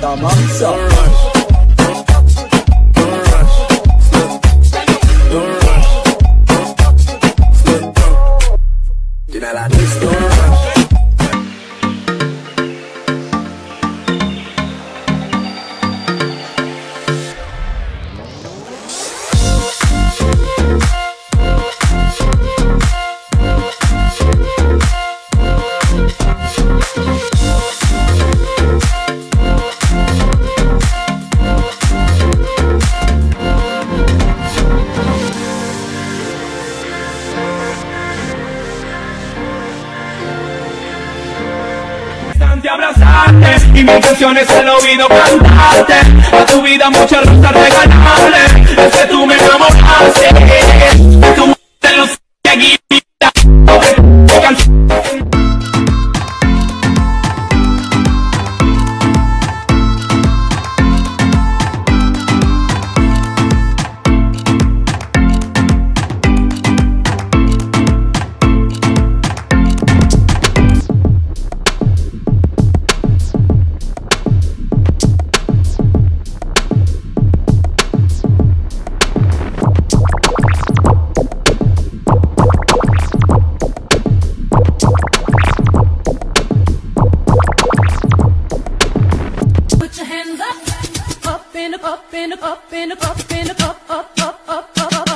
Toma, de abrazarte y mi intención es el oído cantarte, a tu vida muchas rosas regalables, es que tú me enamoraste, tu mujer de los guita, up in the up in the up in the up in the up up up up up